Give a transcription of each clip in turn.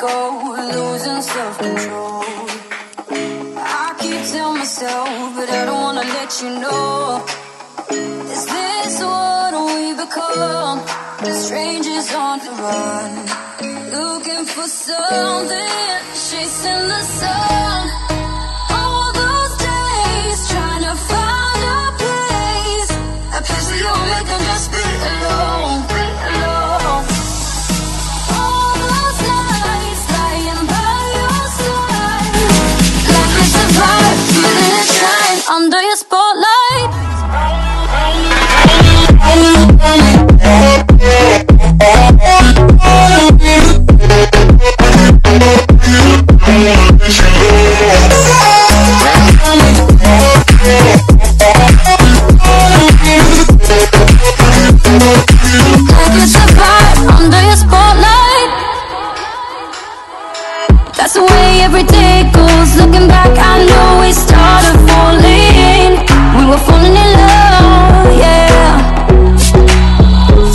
go, losing self-control. I keep telling myself, but I don't wanna let you know. Is this what we become? Strangers on the run, looking for something, chasing the sun. Under your spotlight. Under your spotlight. That's the way every day goes. Looking back, I know we started falling. We're falling in love, yeah.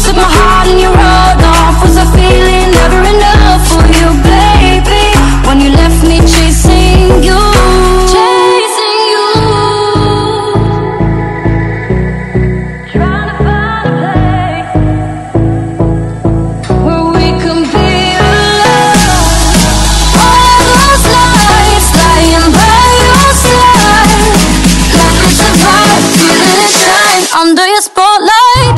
Took my heart and you rolled off. Was I feeling never enough for you, baby? When you left me chasing you, chasing you, trying to find a place where we can be alone. All those nights lying by your side, like it's a vibe. Under your spotlight.